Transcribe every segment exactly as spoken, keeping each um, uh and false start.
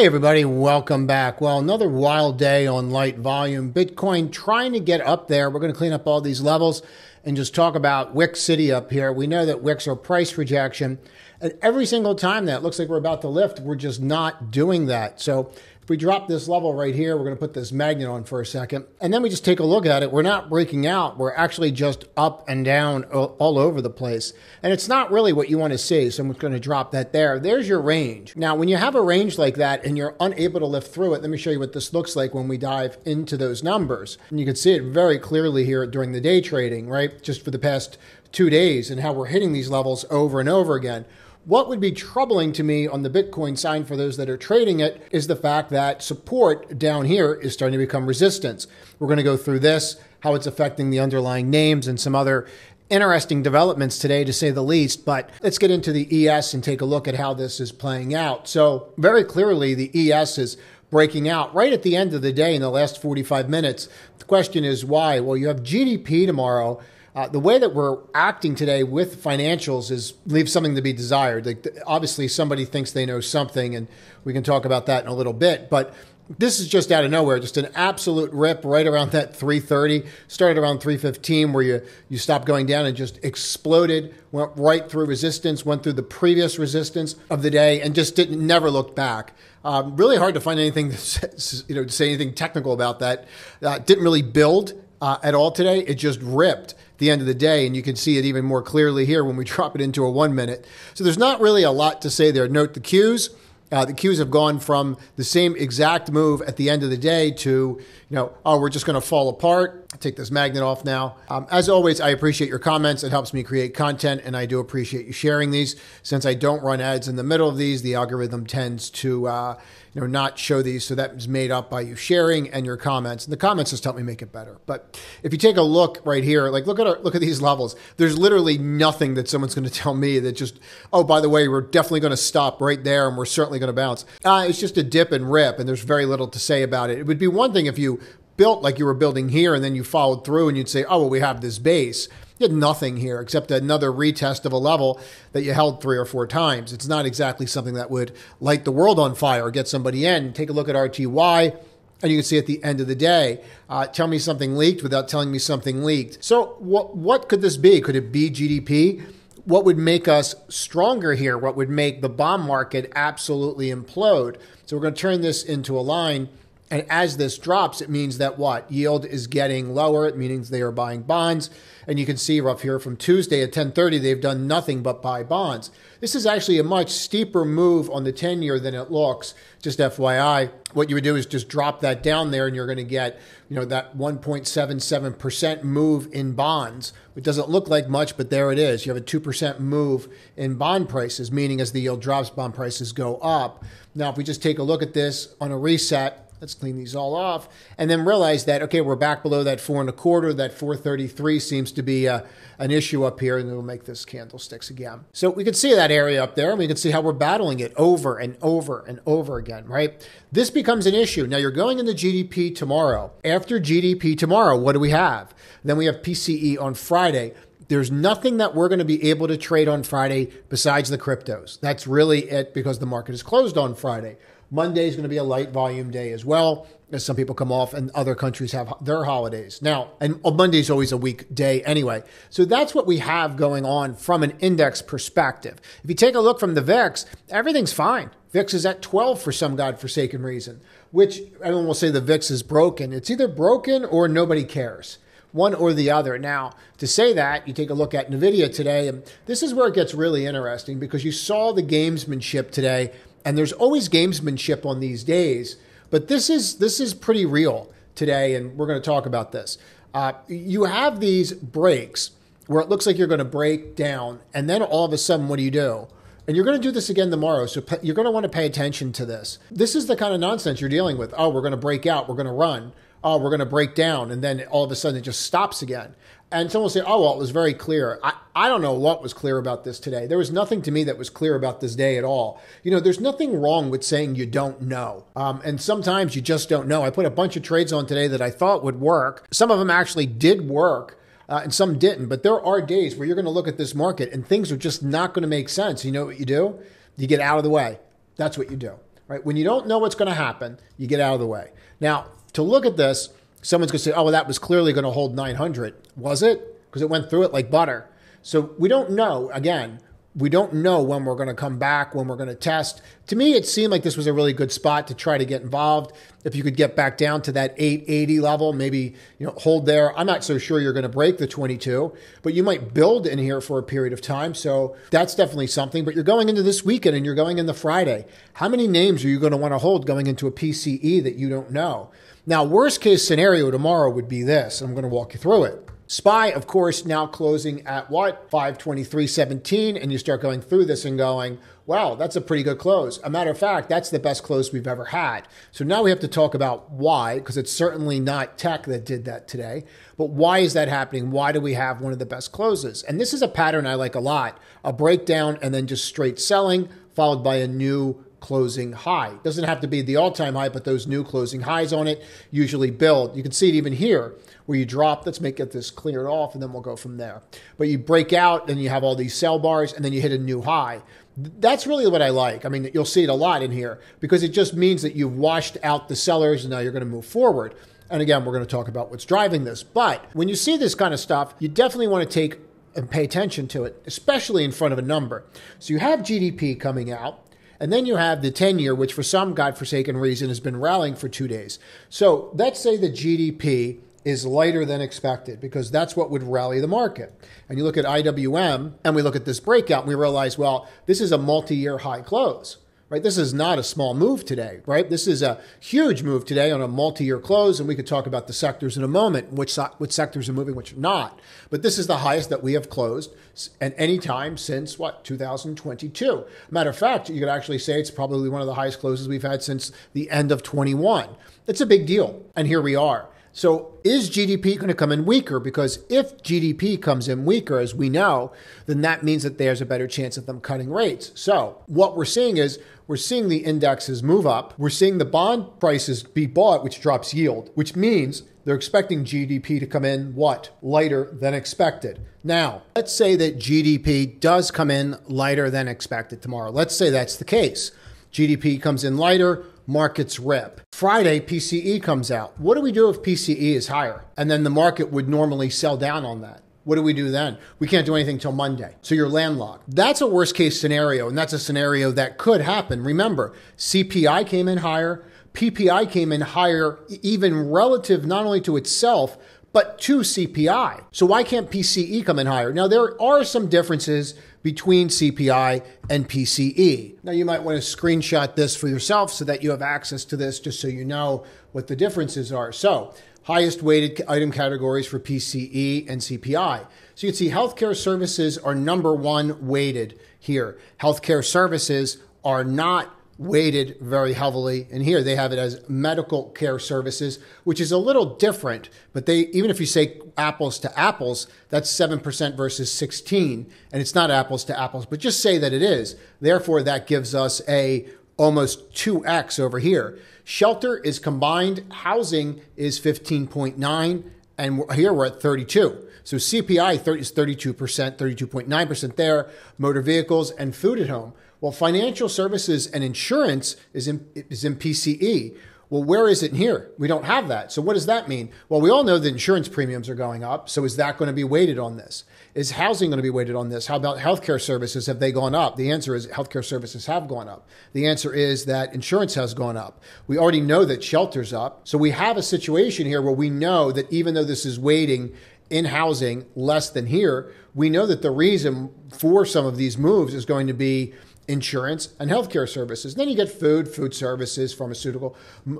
Hey everybody, welcome back. Well, another wild day on light volume. Bitcoin trying to get up there. We're going to clean up all these levels and just talk about W I C City up here. We know that W I Cs are price rejection. And every single time that looks like we're about to lift, we're just not doing that. So if we drop this level right here, we're going to put this magnet on for a second. And then we just take a look at it. We're not breaking out. We're actually just up and down all over the place. And it's not really what you want to see. So I'm going to drop that there. There's your range. Now, when you have a range like that, and you're unable to lift through it. Let me show you what this looks like when we dive into those numbers. And you can see it very clearly here during the day trading, right? Just for the past two days and how we're hitting these levels over and over again. What would be troubling to me on the Bitcoin side for those that are trading it is the fact that support down here is starting to become resistance. We're going to go through this, how it's affecting the underlying names and some other interesting developments today, to say the least, but let's get into the E S and take a look at how this is playing out. So very clearly, the E S is breaking out right at the end of the day in the last forty-five minutes. The question is why? Well, you have G D P tomorrow. Uh, the way that we're acting today with financials is leaves something to be desired. Like, obviously, somebody thinks they know something, and we can talk about that in a little bit, but this is just out of nowhere, just an absolute rip right around that three thirty, started around three fifteen where you, you stopped going down and just exploded, went right through resistance, went through the previous resistance of the day and just didn't never look back. Um, really hard to find anything, that, you know, to say anything technical about that. Uh, didn't really build uh, at all today. It just ripped the end of the day. And you can see it even more clearly here when we drop it into a one minute. So there's not really a lot to say there. Note the cues. Uh, the cues have gone from the same exact move at the end of the day to, you know, oh, we're just going to fall apart. I'll take this magnet off now. Um, as always, I appreciate your comments. It helps me create content, and I do appreciate you sharing these. Since I don't run ads in the middle of these, the algorithm tends to, uh, you know, not show these. So that is made up by you sharing and your comments. And the comments just help me make it better. But if you take a look right here, like look at our, look at these levels. There's literally nothing that someone's going to tell me that just, oh, by the way, we're definitely going to stop right there, and we're certainly going to bounce. Uh, it's just a dip and rip, and there's very little to say about it. It would be one thing if you built like you were building here and then you followed through and you'd say, oh, well, we have this base. You had nothing here except another retest of a level that you held three or four times. It's not exactly something that would light the world on fire or get somebody in. Take a look at R T Y. And you can see at the end of the day, uh, tell me something leaked without telling me something leaked. So what, what could this be? Could it be G D P? What would make us stronger here? What would make the bond market absolutely implode? So we're going to turn this into a line. And as this drops, it means that what? Yield is getting lower. It means they are buying bonds. And you can see up here from Tuesday at ten thirty, they've done nothing but buy bonds. This is actually a much steeper move on the ten year than it looks. Just F Y I, what you would do is just drop that down there and you're going to get, you know, that one point seven seven percent move in bonds. It doesn't look like much, but there it is. You have a two percent move in bond prices, meaning as the yield drops, bond prices go up. Now, if we just take a look at this on a reset, let's clean these all off and then realize that, okay, we're back below that four and a quarter. That four thirty-three seems to be uh, an issue up here, and it'll make this candlesticks again. So we can see that area up there, and we can see how we're battling it over and over and over again, right? This becomes an issue. Now you're going into G D P tomorrow. After G D P tomorrow, what do we have? Then we have P C E on Friday. There's nothing that we're going to be able to trade on Friday besides the cryptos. That's really it, because the market is closed on Friday. Monday is going to be a light volume day as well, as some people come off and other countries have their holidays. Now, and Monday is always a weak day anyway. So that's what we have going on from an index perspective. If you take a look from the V I X, everything's fine. V I X is at twelve for some godforsaken reason, which everyone will say the V I X is broken. It's either broken or nobody cares. One or the other. Now, to say that, you take a look at Nvidia today, and this is where it gets really interesting, because you saw the gamesmanship today. And there's always gamesmanship on these days, but this is this is pretty real today, and we're going to talk about this. Uh, you have these breaks where it looks like you're going to break down, and then all of a sudden, what do you do? And you're going to do this again tomorrow, so you're going to want to pay attention to this. This is the kind of nonsense you're dealing with. Oh, we're going to break out. We're going to run. Oh, we're going to break down. And then all of a sudden, it just stops again. And someone will say, oh, well, it was very clear. I, I don't know what was clear about this today. There was nothing to me that was clear about this day at all. You know, there's nothing wrong with saying you don't know. Um, and sometimes you just don't know. I put a bunch of trades on today that I thought would work. Some of them actually did work. Uh, and some didn't. But there are days where you're going to look at this market and things are just not going to make sense. You know what you do? You get out of the way. That's what you do. right? When you don't know what's going to happen, you get out of the way. Now, to look at this, someone's going to say, oh, well, that was clearly going to hold nine hundred. Was it? Because it went through it like butter. So we don't know. Again, we don't know when we're going to come back, when we're going to test. To me, it seemed like this was a really good spot to try to get involved. If you could get back down to that eight eighty level, maybe, you know, hold there. I'm not so sure you're going to break the twenty-two, but you might build in here for a period of time. So that's definitely something. But you're going into this weekend and you're going into Friday. How many names are you going to want to hold going into a P C E that you don't know? Now, worst case scenario tomorrow would be this. I'm going to walk you through it. S P Y, of course, now closing at what? five twenty-three seventeen. And you start going through this and going, wow, that's a pretty good close. A matter of fact, that's the best close we've ever had. So now we have to talk about why, because it's certainly not tech that did that today. But why is that happening? Why do we have one of the best closes? And this is a pattern I like a lot. A breakdown and then just straight selling followed by a new closing high. Doesn't have to be the all-time high, but those new closing highs on it usually build. You can see it even here where you drop. Let's make get this cleared off and then we'll go from there. But you break out, then you have all these sell bars and then you hit a new high. That's really what I like. I mean, you'll see it a lot in here because it just means that you've washed out the sellers and now you're going to move forward. And again, we're going to talk about what's driving this. But when you see this kind of stuff, you definitely want to take and pay attention to it, especially in front of a number. So you have G D P coming out. And then you have the ten-year, which for some godforsaken reason has been rallying for two days. So let's say the G D P is lighter than expected because that's what would rally the market. And you look at I W M and we look at this breakout and we realize, well, this is a multi-year high close, right? This is not a small move today, right? This is a huge move today on a multi-year close. And we could talk about the sectors in a moment, which, which sectors are moving, which are not. But this is the highest that we have closed at any time since, what, two thousand twenty-two. Matter of fact, you could actually say it's probably one of the highest closes we've had since the end of twenty-one. It's a big deal. And here we are. So is G D P going to come in weaker? Because if G D P comes in weaker, as we know, then that means that there's a better chance of them cutting rates. So what we're seeing is we're seeing the indexes move up. We're seeing the bond prices be bought, which drops yield, which means they're expecting G D P to come in what? Lighter than expected. Now, let's say that G D P does come in lighter than expected tomorrow. Let's say that's the case. G D P comes in lighter, markets rip. Friday, P C E comes out. What do we do if P C E is higher? And then the market would normally sell down on that. What do we do then? We can't do anything till Monday. So you're landlocked. That's a worst case scenario. And that's a scenario that could happen. Remember, C P I came in higher. P P I came in higher, even relative not only to itself, but to C P I. So why can't P C E come in higher? Now, there are some differences between C P I and P C E. Now, you might want to screenshot this for yourself so that you have access to this, just so you know what the differences are. So highest weighted item categories for P C E and C P I. So you can see healthcare services are number one weighted here. Healthcare services are not weighted very heavily. And here they have it as medical care services, which is a little different, but they, even if you say apples to apples, that's seven percent versus sixteen, and it's not apples to apples, but just say that it is. Therefore, that gives us a almost two X over here. Shelter is combined. Housing is fifteen point nine. And here we're at thirty-two. So C P I is thirty-two percent, thirty-two point nine percent there, motor vehicles and food at home. Well, financial services and insurance is in, is in P C E. Well, where is it in here? We don't have that. So what does that mean? Well, we all know that insurance premiums are going up. So is that going to be weighted on this? Is housing going to be weighted on this? How about healthcare services? Have they gone up? The answer is healthcare services have gone up. The answer is that insurance has gone up. We already know that shelter's up. So we have a situation here where we know that even though this is weighting in housing less than here, we know that the reason for some of these moves is going to be insurance and healthcare services. Then you get food, food services, pharmaceutical,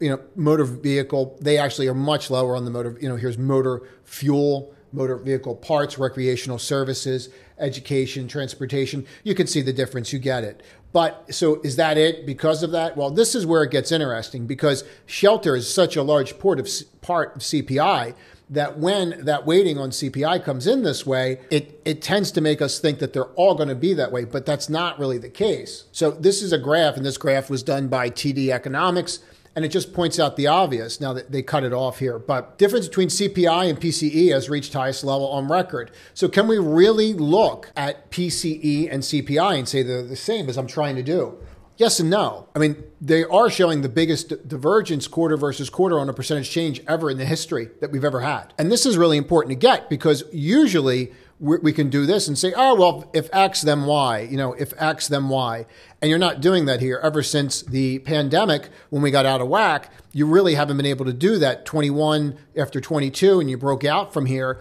you know, motor vehicle. They actually are much lower on the motor. You know, here's motor fuel, motor vehicle parts, recreational services, education, transportation. You can see the difference. You get it. But so is that it because of that? Well, this is where it gets interesting because shelter is such a large part of part of C P I that when that weighting on C P I comes in this way, it, it tends to make us think that they're all going to be that way, but that's not really the case. So this is a graph, and this graph was done by T D Economics, and it just points out the obvious now that they cut it off here. But difference between C P I and P C E has reached highest level on record. So can we really look at P C E and C P I and say they're the same as I'm trying to do? Yes and no. I mean, they are showing the biggest divergence quarter versus quarter on a percentage change ever in the history that we've ever had. And this is really important to get, because usually we, we can do this and say, oh, well, if X, then Y, you know, if X, then Y. And you're not doing that here. Ever since the pandemic, when we got out of whack, you really haven't been able to do that. twenty-one after twenty-two, and you broke out from here.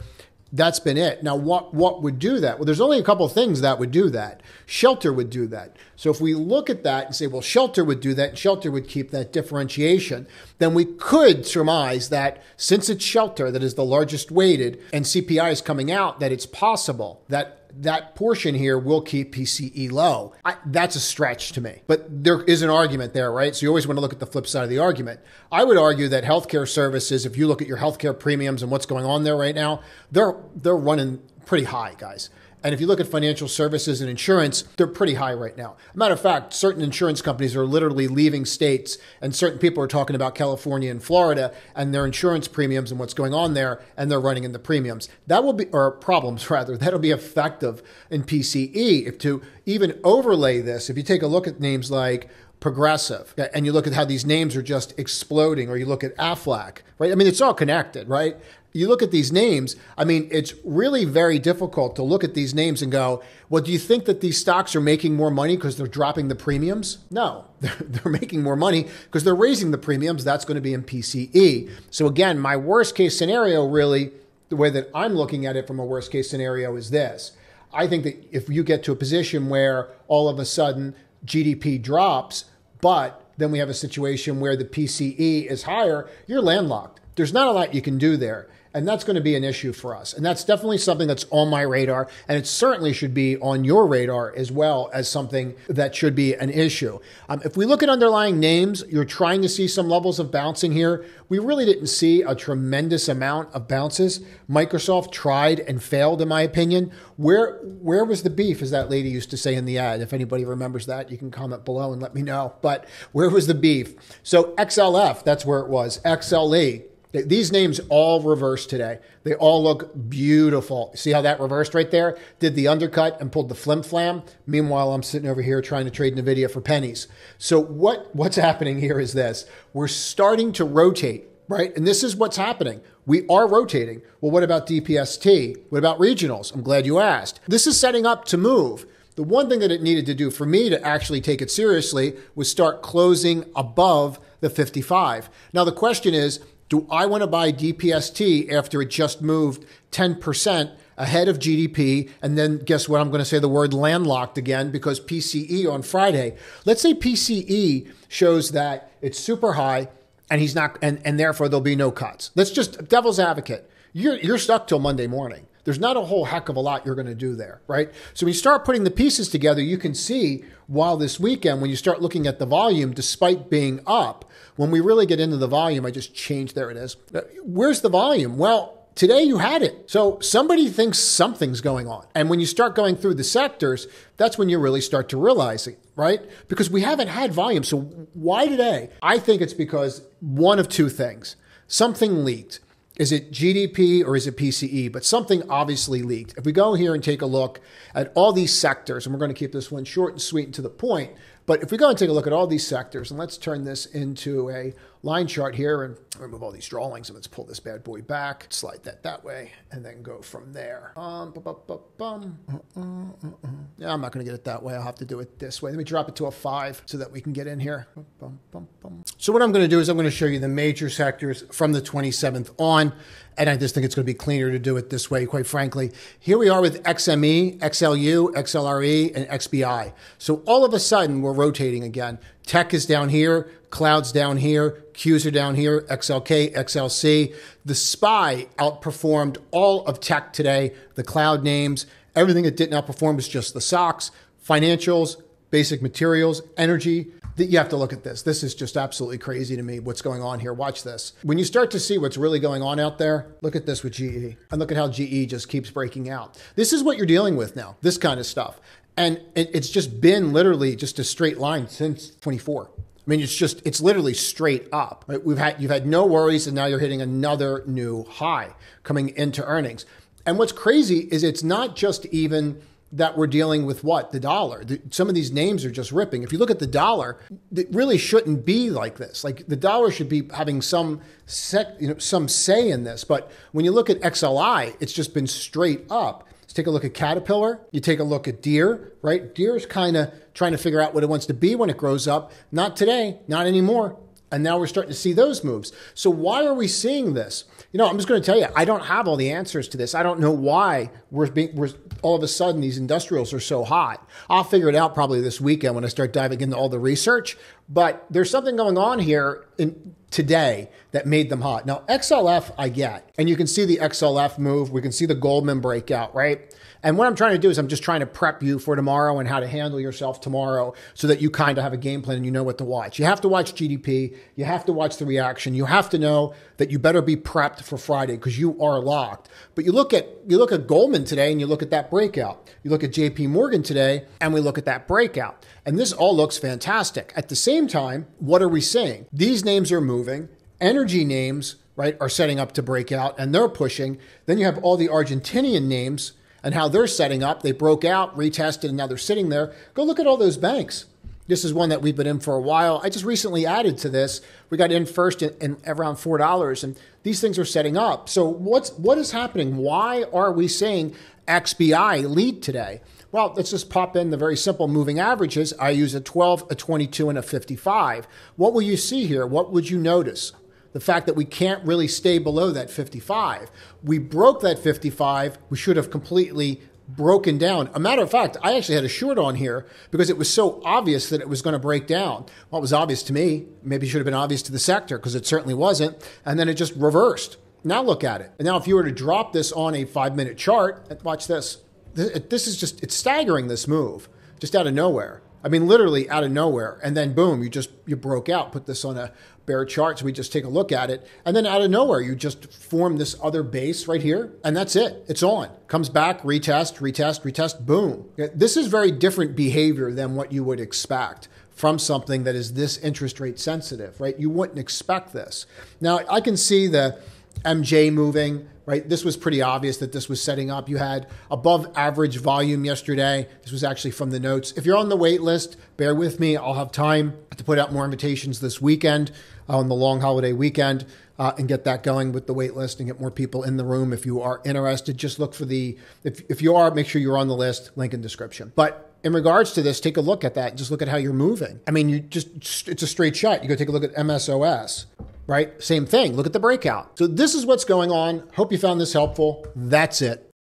That's been it. Now, what, what would do that? Well, there's only a couple of things that would do that. Shelter would do that. So if we look at that and say, well, shelter would do that, and shelter would keep that differentiation, then we could surmise that since it's shelter that is the largest weighted and C P I is coming out, that it's possible that that portion here will keep P C E low. I, that's a stretch to me, but there is an argument there, right? So you always want to look at the flip side of the argument. I would argue that healthcare services, if you look at your healthcare premiums and what's going on there right now, they're, they're running pretty high, guys. And if you look at financial services and insurance, they're pretty high right now. Matter of fact, certain insurance companies are literally leaving states, and certain people are talking about California and Florida and their insurance premiums and what's going on there, and they're running in the premiums. That will be, or problems rather, that'll be effective in P C E. If to even overlay this, if you take a look at names like Progressive, and you look at how these names are just exploding, or you look at Aflac, right? I mean, it's all connected, right? You look at these names, I mean, it's really very difficult to look at these names and go, well, do you think that these stocks are making more money because they're dropping the premiums? No, they're, they're making more money because they're raising the premiums. That's going to be in P C E. So again, my worst case scenario, really, the way that I'm looking at it from a worst case scenario is this. I think that if you get to a position where all of a sudden G D P drops, but then we have a situation where the P C E is higher, you're landlocked. There's not a lot you can do there. And that's going to be an issue for us. And that's definitely something that's on my radar. And it certainly should be on your radar as well as something that should be an issue. Um, if we look at underlying names, you're trying to see some levels of bouncing here. We really didn't see a tremendous amount of bounces. Microsoft tried and failed, in my opinion. Where, where was the beef, as that lady used to say in the ad? If anybody remembers that, you can comment below and let me know. But where was the beef? So X L F, that's where it was. X L E. These names all reversed today. They all look beautiful. See how that reversed right there? Did the undercut and pulled the flim flam. Meanwhile, I'm sitting over here trying to trade Nvidia for pennies. So what, what's happening here is this. We're starting to rotate, right? And this is what's happening. We are rotating. Well, what about D P S T? What about regionals? I'm glad you asked. This is setting up to move. The one thing that it needed to do for me to actually take it seriously was start closing above the fifty-five. Now, the question is, do I want to buy D P S T after it just moved ten percent ahead of G D P? And then guess what? I'm going to say the word landlocked again, because P C E on Friday, let's say P C E shows that it's super high and he's not, and, and therefore there'll be no cuts. Let's just devil's advocate. You're, you're stuck till Monday morning. There's not a whole heck of a lot you're going to do there, right? So when you start putting the pieces together, you can see while this weekend, when you start looking at the volume, despite being up, when we really get into the volume, I just changed, there it is. Where's the volume? Well, today you had it. So somebody thinks something's going on. And when you start going through the sectors, that's when you really start to realize it, right? Because we haven't had volume. So why today? I think it's because one of two things. Something leaked. Is it G D P or is it P C E? But something obviously leaked. If we go here and take a look at all these sectors, and we're going to keep this one short and sweet and to the point, but if we go and take a look at all these sectors, and let's turn this into a line chart here and remove all these drawings, and let's pull this bad boy back, slide that that way, and then go from there. Um, bu -bu -bu bum. Uh -uh, uh -uh. Yeah, I'm not going to get it that way. I'll have to do it this way. Let me drop it to a five so that we can get in here. Bum, bum, bum. So what I'm going to do is I'm going to show you the major sectors from the twenty-seventh on, and I just think it's going to be cleaner to do it this way, quite frankly. Here we are with X M E, X L U, X L R E, and X B I. So all of a sudden, we're rotating again. Tech is down here, cloud's down here, Qs are down here, X L K, X L C. The S P Y outperformed all of tech today, the cloud names. Everything that didn't outperform was just the stocks, financials, basic materials, energy. You have to look at this. This is just absolutely crazy to me, what's going on here. Watch this. When you start to see what's really going on out there, look at this with G E. And look at how G E just keeps breaking out. This is what you're dealing with now, this kind of stuff. And it, it's just been literally just a straight line since twenty-four. I mean, it's just, it's literally straight up. Right? We've had, you've had no worries, and now you're hitting another new high coming into earnings. And what's crazy is it's not just even that we're dealing with what? The dollar. The, some of these names are just ripping. If you look at the dollar, it really shouldn't be like this. Like the dollar should be having some sec, you know, some say in this. But when you look at X L I, it's just been straight up. Let's take a look at Caterpillar. You take a look at Deere, right? Deere's kind of trying to figure out what it wants to be when it grows up. Not today, not anymore. And now we're starting to see those moves. So why are we seeing this? You know, I'm just going to tell you, I don't have all the answers to this. I don't know why we're being, we're all of a sudden these industrials are so hot. I'll figure it out probably this weekend when I start diving into all the research. But there's something going on here in today that made them hot. Now, X L F I get, and you can see the X L F move. We can see the Goldman breakout, right? And what I'm trying to do is I'm just trying to prep you for tomorrow and how to handle yourself tomorrow so that you kind of have a game plan and you know what to watch. You have to watch G D P. You have to watch the reaction. You have to know that you better be prepped for Friday because you are locked. But you look at you look at Goldman today and you look at that breakout. You look at J P Morgan today and we look at that breakout. And this all looks fantastic. At the same time, what are we seeing? These names are moving. Energy names, right, are setting up to break out and they're pushing. Then you have all the Argentinian names and how they're setting up. They broke out, retested, and now they're sitting there. Go look at all those banks. This is one that we've been in for a while. I just recently added to this. We got in first in, in around four dollars, and these things are setting up. So what's, what is happening? Why are we seeing X B I lead today? Well, let's just pop in the very simple moving averages. I use a twelve, a twenty-two, and a fifty-five. What will you see here? What would you notice? The fact that we can't really stay below that fifty-five. We broke that fifty-five. We should have completely broken down. A matter of fact, I actually had a short on here because it was so obvious that it was going to break down. Well, it was obvious to me. Maybe it should have been obvious to the sector because it certainly wasn't. And then it just reversed. Now look at it. And now if you were to drop this on a five-minute chart, watch this. This is just, it's staggering, this move, just out of nowhere. I mean, literally out of nowhere. And then boom, you just, you broke out, put this on a bear chart. So we just take a look at it. And then out of nowhere, you just form this other base right here. And that's it. It's on. Comes back, retest, retest, retest, boom. This is very different behavior than what you would expect from something that is this interest rate sensitive, right? You wouldn't expect this. Now I can see the M J moving, right? This was pretty obvious that this was setting up. You had above average volume yesterday. This was actually from the notes. If you're on the wait list, bear with me. I'll have time to put out more invitations this weekend uh, on the long holiday weekend uh, and get that going with the wait list and get more people in the room. If you are interested, just look for the, if, if you are, make sure you're on the list, link in description. But in regards to this, take a look at that. Just look at how you're moving. I mean, you just, it's a straight shot. You go take a look at M S O S. Right? Same thing. Look at the breakout. So this is what's going on. Hope you found this helpful. That's it.